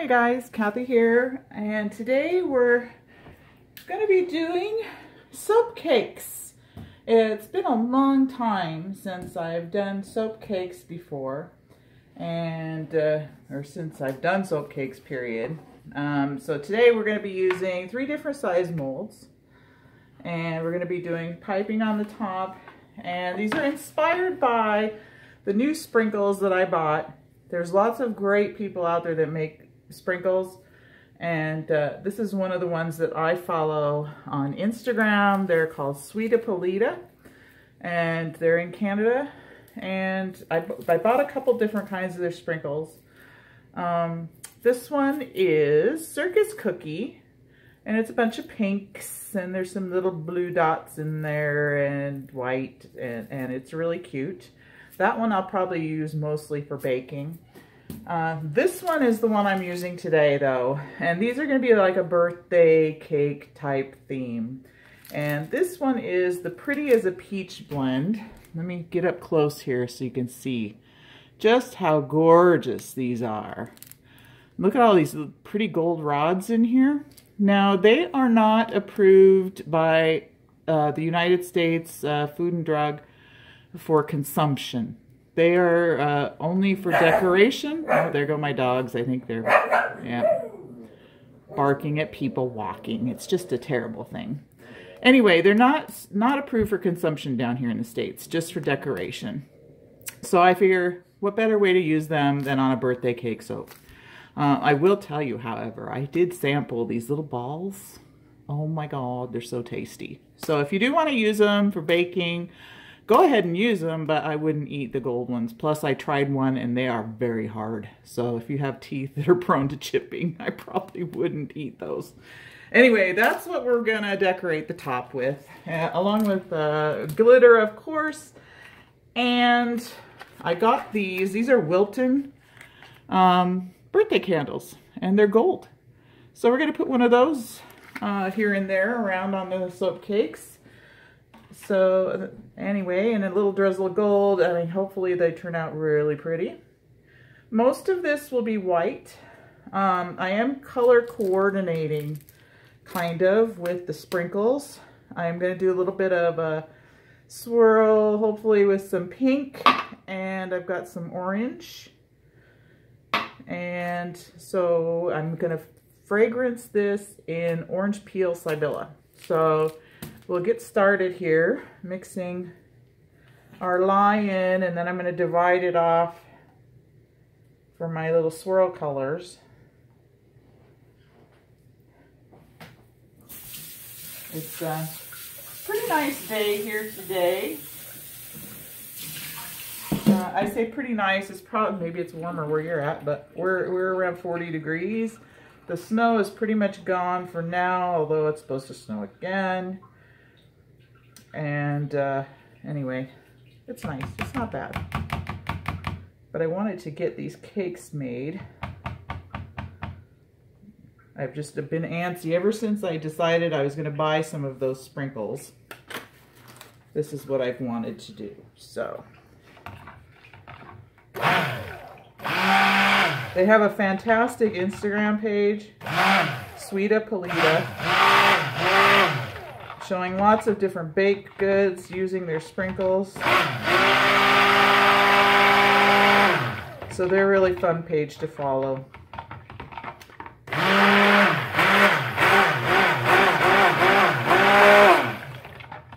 Hi guys, Kathy here, and today we're going to be doing soap cakes. It's been a long time since I've done soap cakes before, and or since I've done soap cakes, period. So today we're going to be using three different size molds, and we're going to be doing piping on the top, and these are inspired by the new sprinkles that I bought. There's lots of great people out there that make sprinkles, and this is one of the ones that I follow on Instagram. They're called Sweetapolita, and they're in Canada, and I bought a couple different kinds of their sprinkles. This one is Circus Cookie, and it's a bunch of pinks, and there's some little blue dots in there and white, and it's really cute. That one I'll probably use mostly for baking. This one is the one I'm using today though, and these are going to be like a birthday cake type theme. And this one is the Pretty as a Peach blend. Let me get up close here so you can see just how gorgeous these are. Look at all these pretty gold rods in here. Now, they are not approved by the United States Food and Drug for consumption. They are only for decoration. Oh, there go my dogs. I think they're barking at people walking. It's just a terrible thing. Anyway, they're not approved for consumption down here in the States, just for decoration. So I figure, what better way to use them than on a birthday cake soap? I will tell you, however, I did sample these little balls. Oh my God, they're so tasty. So if you do want to use them for baking, go ahead and use them, but I wouldn't eat the gold ones. Plus, I tried one and they are very hard. So if you have teeth that are prone to chipping, I probably wouldn't eat those. Anyway, that's what we're gonna decorate the top with, along with glitter, of course. And I got these. These are Wilton birthday candles, and they're gold. So we're gonna put one of those here and there around on the soap cakes. So anyway, and a little drizzle of gold. I mean, hopefully they turn out really pretty. Most of this will be white. I am color coordinating, kind of, with the sprinkles. I'm going to do a little bit of a swirl, hopefully with some pink, and I've got some orange. And so I'm going to fragrance this in Orange Cybilla. So we'll get started here, mixing our lye in, and then I'm going to divide it off for my little swirl colors. It's a pretty nice day here today. I say pretty nice. It's probably, maybe it's warmer where you're at, but we're around 40 degrees. The snow is pretty much gone for now, although it's supposed to snow again. And anyway, it's nice. It's not bad. But I wanted to get these cakes made. I've just been antsy ever since I decided I was going to buy some of those sprinkles. This is what I've wanted to do. So they have a fantastic Instagram page, Sweetapolita, showing lots of different baked goods using their sprinkles. So they're a really fun page to follow.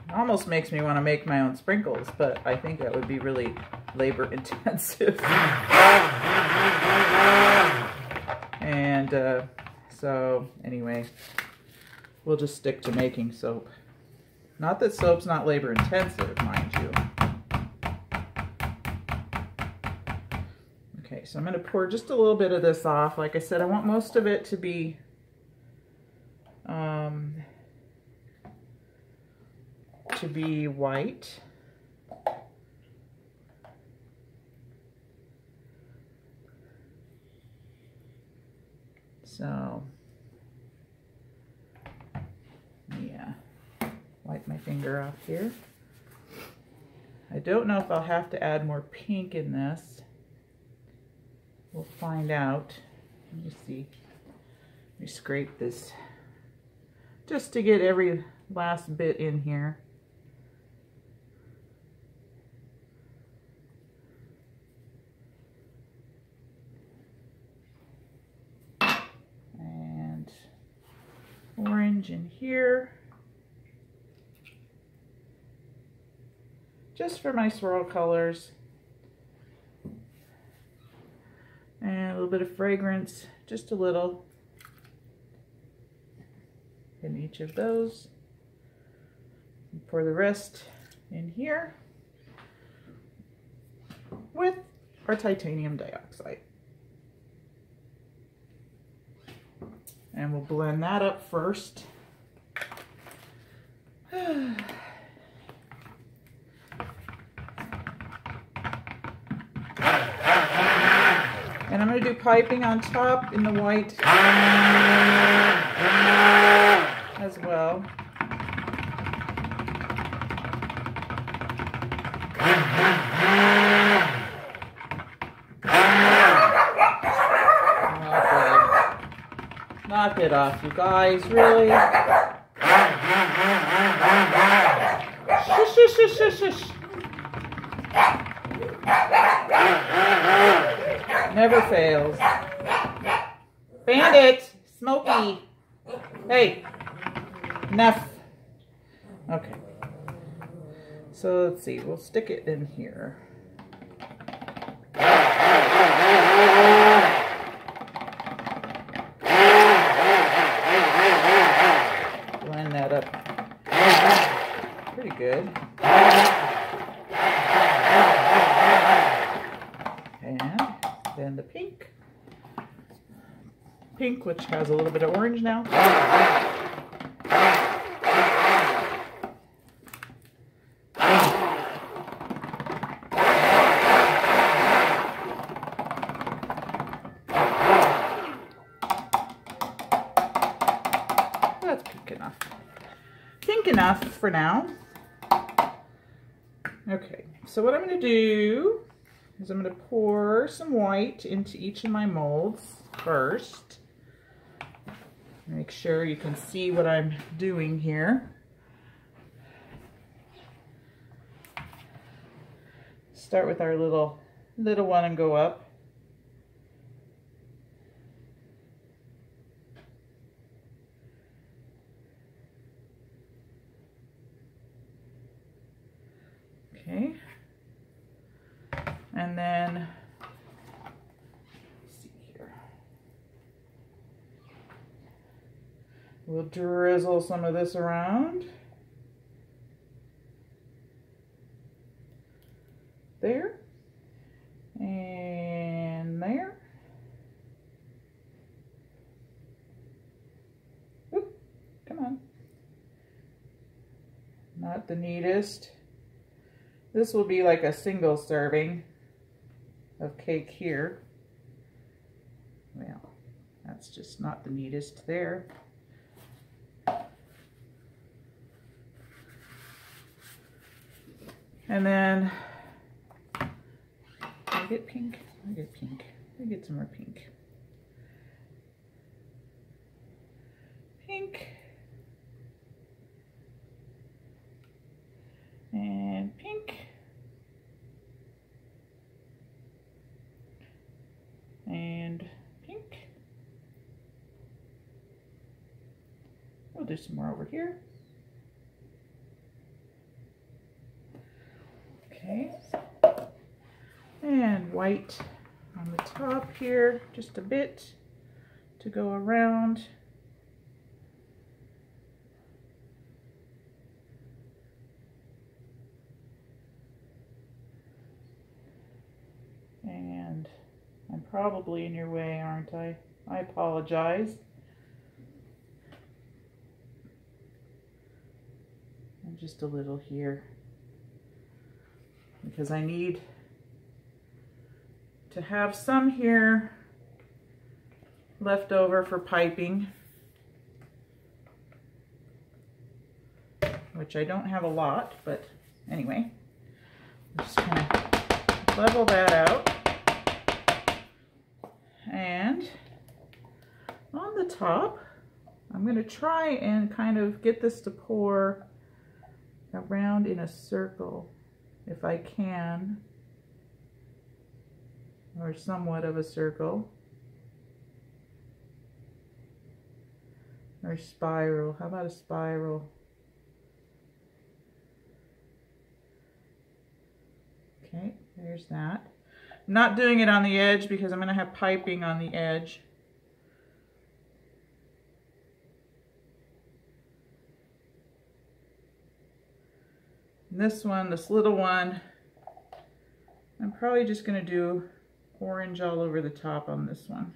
It almost makes me want to make my own sprinkles, but I think that would be really labor intensive. And so anyway, we'll just stick to making soap. Not that soap's not labor intensive, mind you. Okay, so I'm going to pour just a little bit of this off. Like I said, I want most of it to be white. So wipe my finger off here. I don't know if I'll have to add more pink in this. We'll find out. Let me see. Let me scrape this just to get every last bit in here. And orange in here. Just for my swirl colors. And a little bit of fragrance, just a little, in each of those. And pour the rest in here with our titanium dioxide. And we'll blend that up first. And I'm going to do piping on top in the white as well. Knock it off, you guys, really? Shush, shush, shush, shush, shush. Never fails. Bandit! Smokey! Hey! Enough! Okay. So let's see. We'll stick it in here. Blend that up pretty good. And the pink, which has a little bit of orange now. That's pink enough. Pink enough for now. Okay, so what I'm going to do, I'm going to pour some white into each of my molds first. Make sure you can see what I'm doing here. Start with our little one and go up. Okay. And then, let's see here, we'll drizzle some of this around there and there. Oop, come on. Not the neatest. This will be like a single serving of cake here. Well, that's just not the neatest there. And then, I get pink, I get pink, I get some more pink. Pink. And pink. And pink. We'll do some more over here. Okay. And white on the top here, just a bit to go around. And I'm probably in your way, aren't I? I apologize. And just a little here. Because I need to have some here left over for piping. Which I don't have a lot, but anyway. I'm just going to level that out. And on the top. I'm going to try and kind of get this to pour around in a circle if I can, or somewhat of a circle or spiral. How about a spiral? Okay, there's that. I'm not doing it on the edge because I'm going to have piping on the edge. This one, this little one, I'm probably just going to do orange all over the top on this one.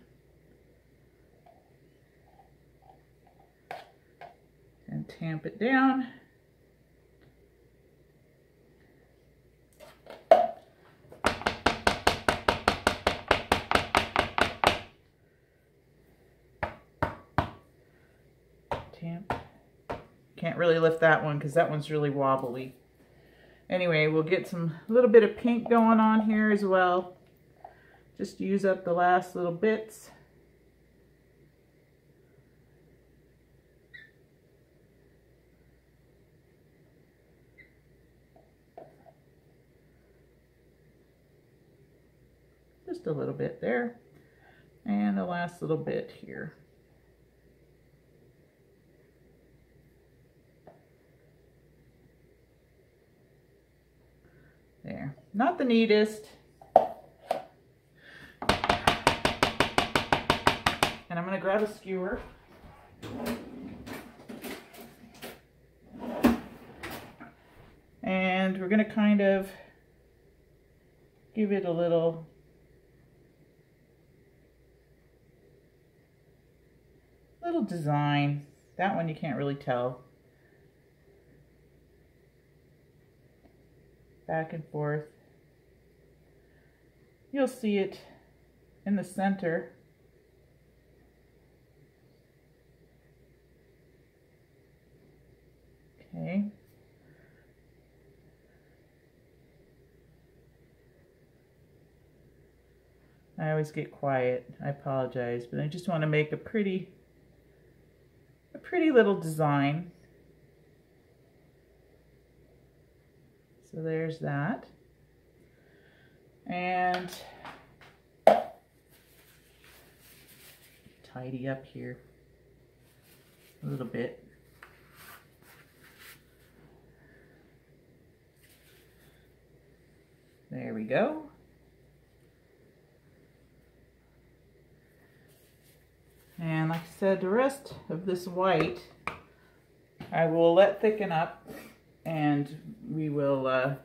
And tamp it down. Tamp. Can't really lift that one because that one's really wobbly. Anyway, we'll get some little bit of pink going on here as well. Just use up the last little bits. Just a little bit there. And the last little bit here. There. Not the neatest. And I'm going to grab a skewer. And we're going to kind of give it a little design. That one you can't really tell. Back and forth. You'll see it in the center. Okay. I always get quiet. I apologize, but I just want to make a pretty little design. So there's that. And tidy up here a little bit. There we go. And like I said, the rest of this white I will let thicken up, and we will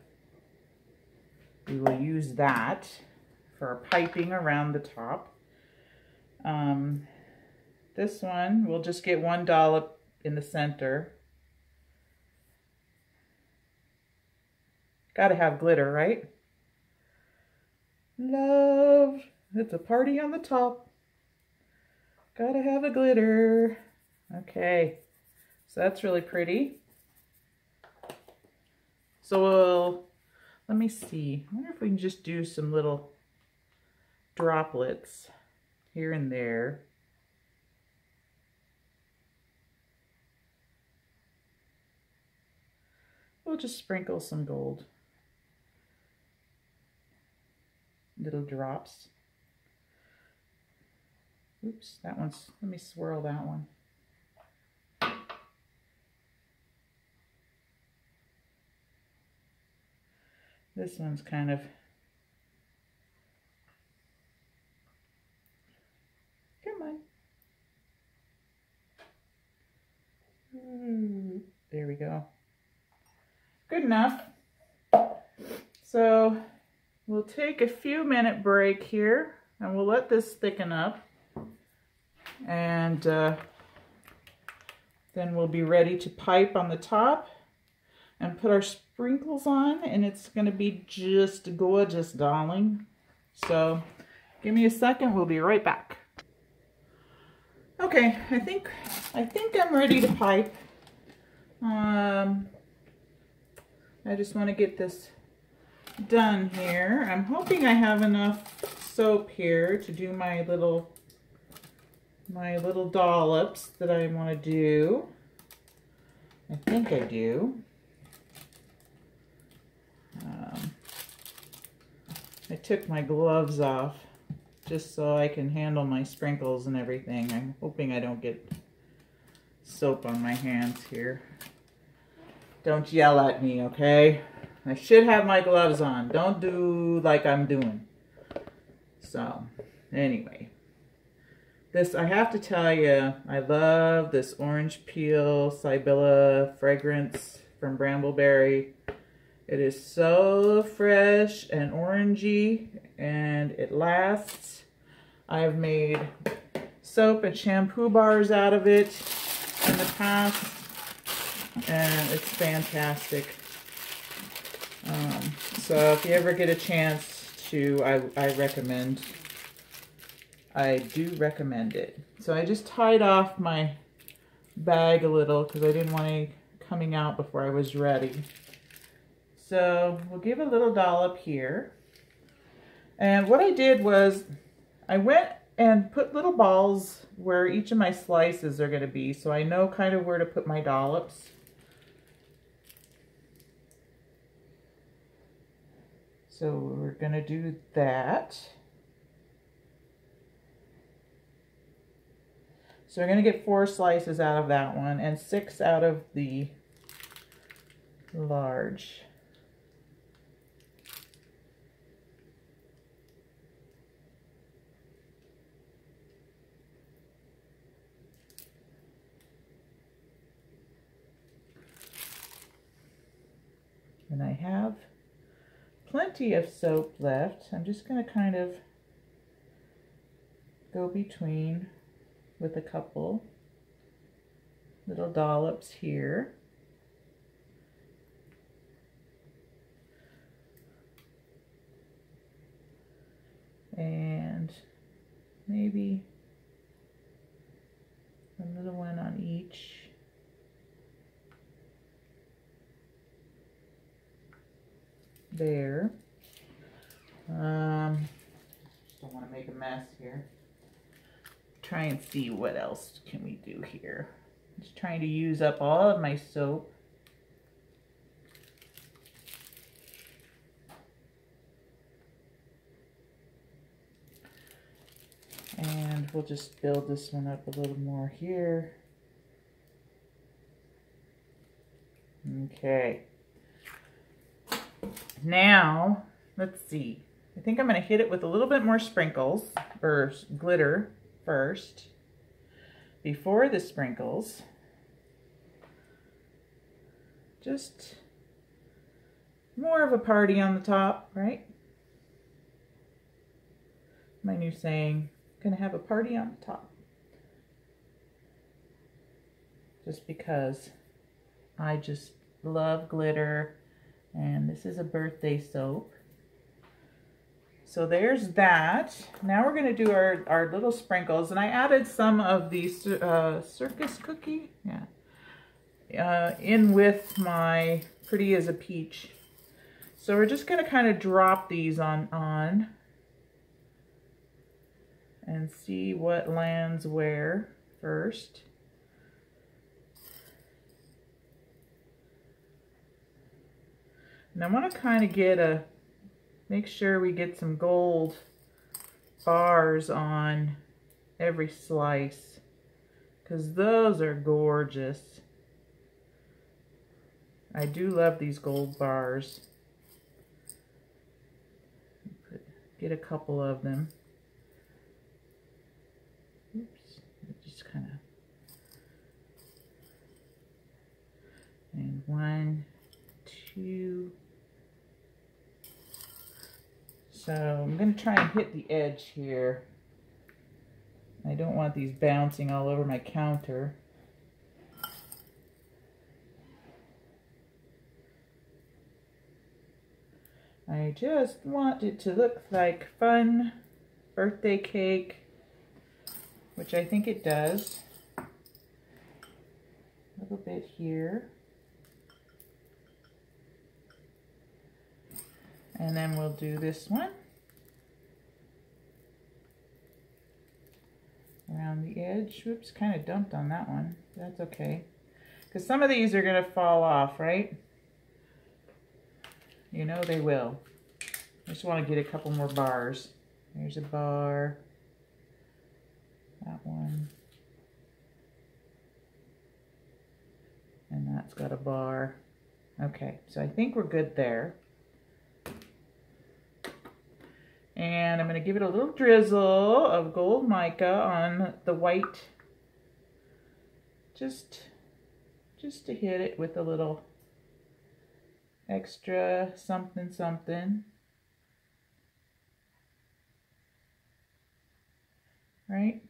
use that for our piping around the top. This one, we'll just get one dollop in the center. Gotta have glitter, right? Love, it's a party on the top. Gotta have a glitter. Okay, so that's really pretty. So we'll, let me see. I wonder if we can just do some little droplets here and there. We'll just sprinkle some gold. Little drops. Oops, that one's, let me swirl that one. This one's kind of, come on. Ooh, there we go. Good enough. So we'll take a few minute break here and we'll let this thicken up. And then we'll be ready to pipe on the top and put our sprinkles on, and it's going to be just gorgeous, darling. So give me a second, we'll be right back. Okay, I think I'm ready to pipe. I just want to get this done here. I'm hoping I have enough soap here to do my little my little dollops that I want to do. I think I do. I took my gloves off just so I can handle my sprinkles and everything. I'm hoping I don't get soap on my hands here. Don't yell at me, okay? I should have my gloves on. Don't do like I'm doing. So, anyway. This, I have to tell you, I love this orange peel Cybilla fragrance from Bramble Berry. It is so fresh and orangey, and it lasts. I've made soap and shampoo bars out of it in the past, and it's fantastic. So if you ever get a chance to, I do recommend it. So I just tied off my bag a little because I didn't want any coming out before I was ready. So we'll give a little dollop here. And what I did was I went and put little balls where each of my slices are going to be, so I know kind of where to put my dollops. So we're going to do that. So we're going to get 4 slices out of that one and 6 out of the large. And I have plenty of soap left. I'm just going to kind of go between with a couple little dollops here. And maybe a little one on each. There. Don't want to make a mess here. Try and see what else can we do here. Just trying to use up all of my soap. And we'll just build this one up a little more here. Okay. Now, let's see. I think I'm going to hit it with a little bit more sprinkles or glitter. First, before the sprinkles, just more of a party on the top, right? My new saying, gonna have a party on the top. Just because I just love glitter, and this is a birthday soap. So there's that. Now we're going to do our little sprinkles. And I added some of the circus cookie, in with my pretty as a peach. So we're just going to kind of drop these on and see what lands where first. And I want to kind of get a, make sure we get some gold bars on every slice, because those are gorgeous. I do love these gold bars. Get a couple of them. Oops, just kind of. And 1, 2. So I'm going to try and hit the edge here. I don't want these bouncing all over my counter. I just want it to look like fun birthday cake, which I think it does. A little bit here. And then we'll do this one. around the edge. Whoops, kind of dumped on that one. That's okay, because some of these are going to fall off, right? You know they will. I just want to get a couple more bars. There's a bar. That one. And that's got a bar. Okay, so I think we're good there. And I'm going to give it a little drizzle of gold mica on the white. Just to hit it with a little extra something something. Right?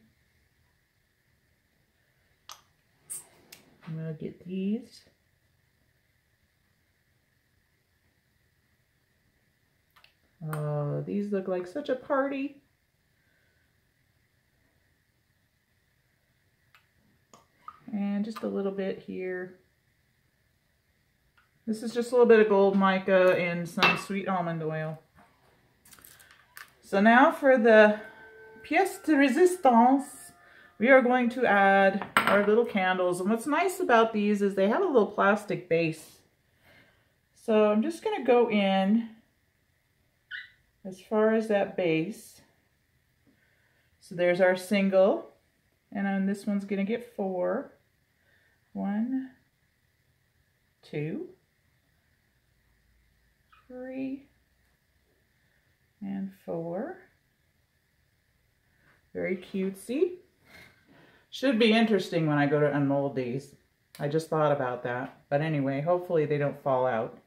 I'm going to get these. Oh, these look like such a party. And just a little bit here. This is just a little bit of gold mica and some sweet almond oil. So now for the pièce de résistance, we are going to add our little candles. And what's nice about these is they have a little plastic base. So I'm just going to go in as far as that base. So there's our single, and on this one's going to get 4. 1, 2, 3, and 4. Very cutesy. Should be interesting when I go to unmold these. I just thought about that. But anyway, hopefully they don't fall out.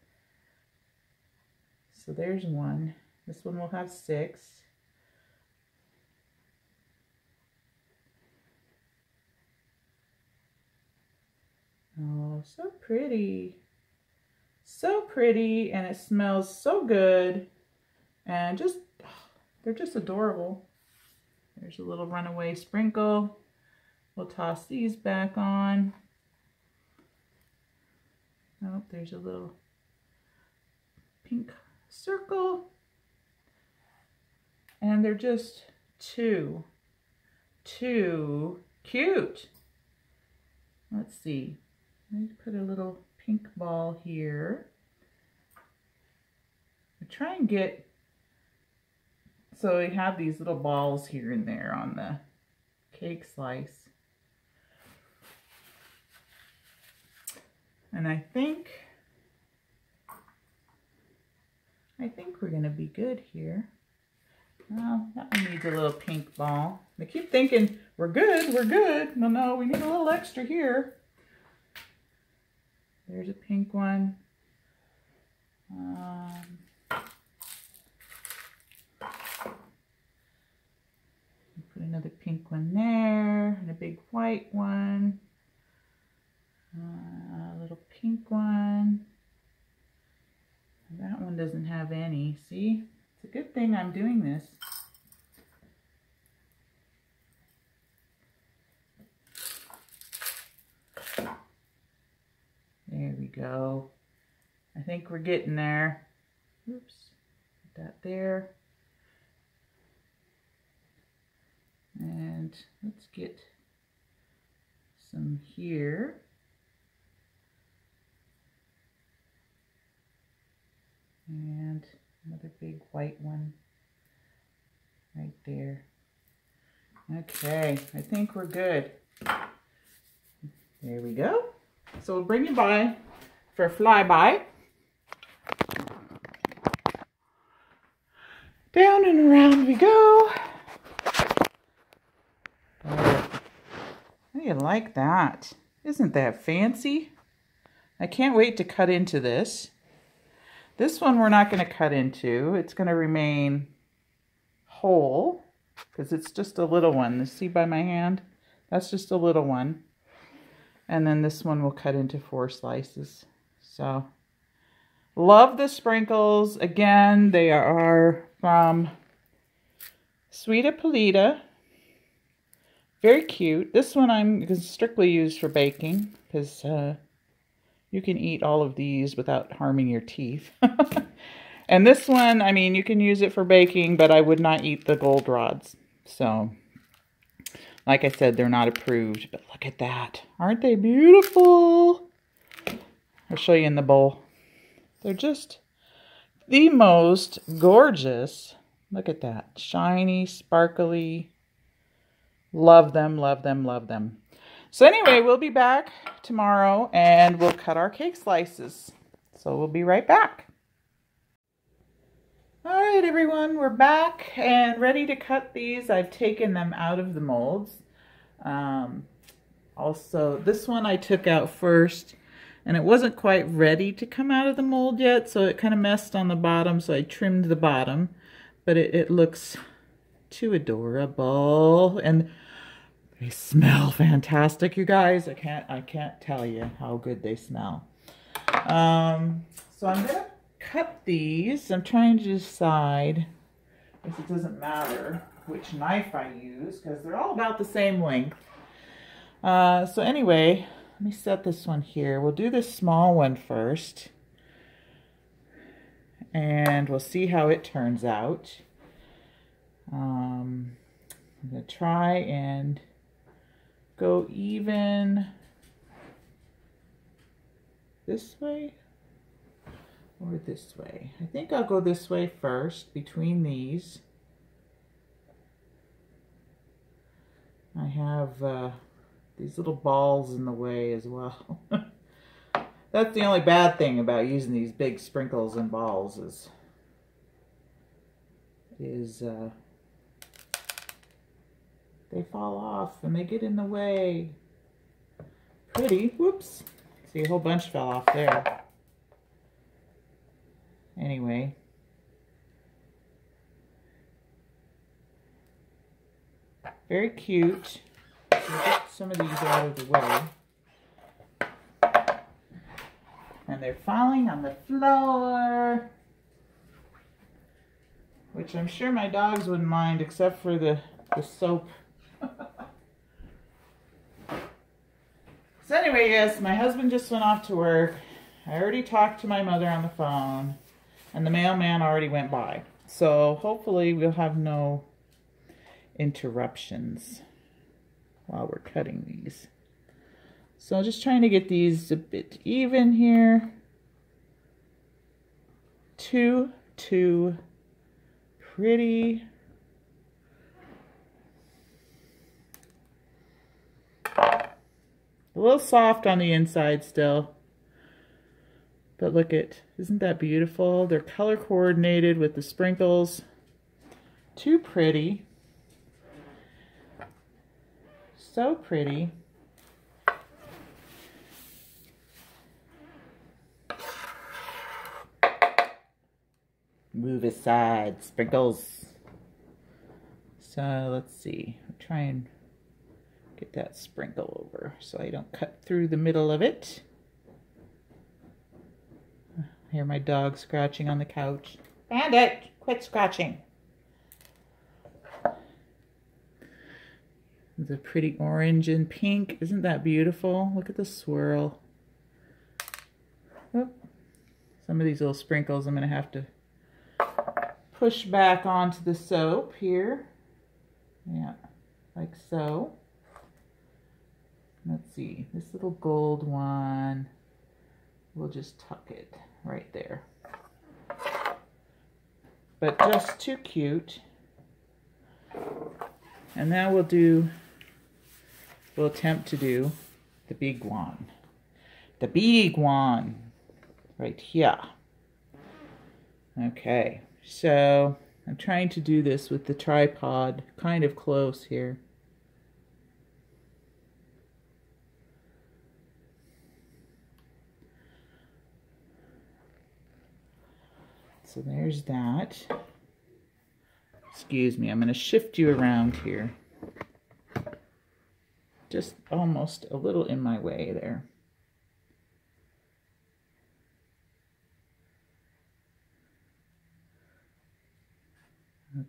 So there's one. This one will have 6. Oh, so pretty. So pretty, and it smells so good. And just, they're just adorable. There's a little runaway sprinkle. We'll toss these back on. Oh, there's a little pink circle. And they're just too cute. Let's see. Let me put a little pink ball here. I try and get, so we have these little balls here and there on the cake slice. And I think we're gonna be good here. Well, that one needs a little pink ball. I keep thinking, we're good. No, we need a little extra here. There's a pink one. Put another pink one there, and a big white one. A little pink one. And that one doesn't have any, see? It's a good thing I'm doing this. There we go. I think we're getting there. Oops, put that there. And let's get some here. And another big white one right there. Okay, I think we're good. There we go. So we'll bring you by for a flyby. Down and around we go. How do you like that? Isn't that fancy? I can't wait to cut into this. This one we're not going to cut into. It's going to remain whole because it's just a little one. See by my hand? That's just a little one. And then this one will cut into 4 slices. So, love the sprinkles. Again, they are from Sweetapolita. Very cute. This one I'm strictly used for baking because you can eat all of these without harming your teeth. And this one, I mean, you can use it for baking, but I would not eat the goldenrods. So Like I said, they're not approved, but look at that. Aren't they beautiful? I'll show you in the bowl. They're just the most gorgeous. Look at that. Shiny, sparkly. Love them, love them, love them. So anyway, we'll be back tomorrow and we'll cut our cake slices. So we'll be right back. All right, everyone, we're back and ready to cut these. I've taken them out of the molds. Also, this one I took out first, and it wasn't quite ready to come out of the mold yet, so it kind of messed on the bottom, so I trimmed the bottom. But it looks too adorable, and they smell fantastic, you guys. I can't tell you how good they smell. So I'm gonna cut these. I'm trying to decide if it doesn't matter which knife I use because they're all about the same length. So anyway, let me set this one here. We'll do this small one first and we'll see how it turns out. I'm going to try and go even this way or this way. I think I'll go this way first between these. I have these little balls in the way as well. That's the only bad thing about using these big sprinkles and balls is they fall off and they get in the way. Pretty. Whoops. See, a whole bunch fell off there. Anyway, very cute. We'll get some of these out of the way. And they're falling on the floor, which I'm sure my dogs wouldn't mind, except for the soap. So anyway, yes, my husband just went off to work. I already talked to my mother on the phone. And the mailman already went by. So hopefully we'll have no interruptions while we're cutting these. So just trying to get these a bit even here. Too pretty. A little soft on the inside still. But look at, isn't that beautiful? They're color coordinated with the sprinkles. Too pretty. So pretty. Move aside, sprinkles. So let's see. I'll try and get that sprinkle over so I don't cut through the middle of it. I hear my dog scratching on the couch. Bandit, quit scratching. The pretty orange and pink. Isn't that beautiful? Look at the swirl. Oh, some of these little sprinkles I'm going to have to push back onto the soap here. Yeah, like so. Let's see. This little gold one, we'll just tuck it right there. But just too cute. And now we'll attempt to do the big one. The big one right here. Okay, so I'm trying to do this with the tripod kind of close here. So there's that. Excuse me, I'm going to shift you around here. Just almost a little in my way there.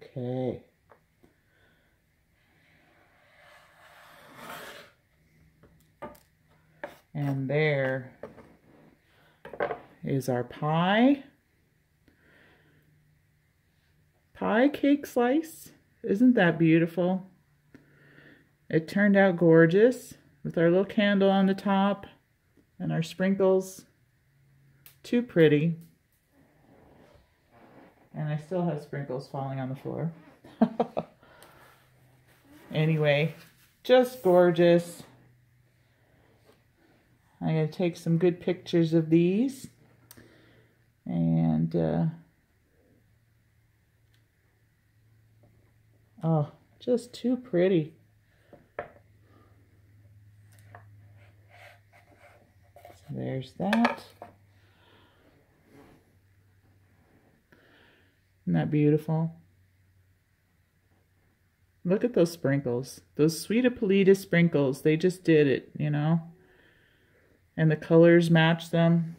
Okay. And there is our pie. Pie cake slice. Isn't that beautiful? It turned out gorgeous with our little candle on the top and our sprinkles. Too pretty. And I still have sprinkles falling on the floor. Anyway, just gorgeous. I'm going to take some good pictures of these. And, oh, just too pretty. So there's that. Isn't that beautiful? Look at those sprinkles. Those Sweetapolita sprinkles. They just did it, you know? And the colors match them.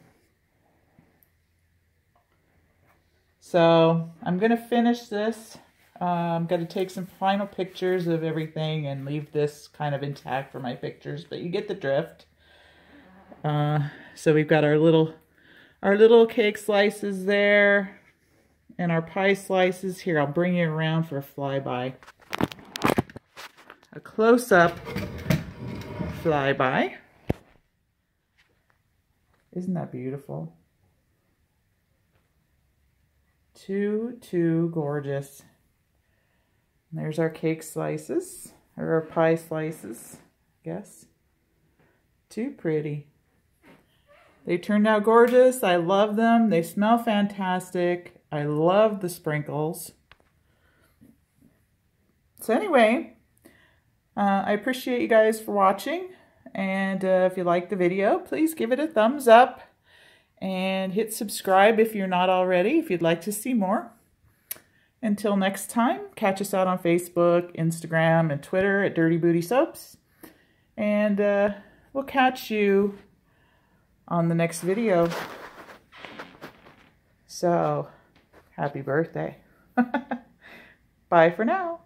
So I'm going to finish this. I'm going to take some final pictures of everything and leave this kind of intact for my pictures. But you get the drift. So we've got our little cake slices there. And our pie slices here. I'll bring you around for a flyby. A close-up flyby. Isn't that beautiful? Too gorgeous. And there's our cake slices, or our pie slices, I guess. Too pretty. They turned out gorgeous. I love them. They smell fantastic. I love the sprinkles. So anyway, I appreciate you guys for watching. And if you like the video, please give it a thumbs up and hit subscribe if you're not already, if you'd like to see more. Until next time, catch us out on Facebook, Instagram, and Twitter at Dirty Booty Soaps. And we'll catch you on the next video. So, happy birthday. Bye for now.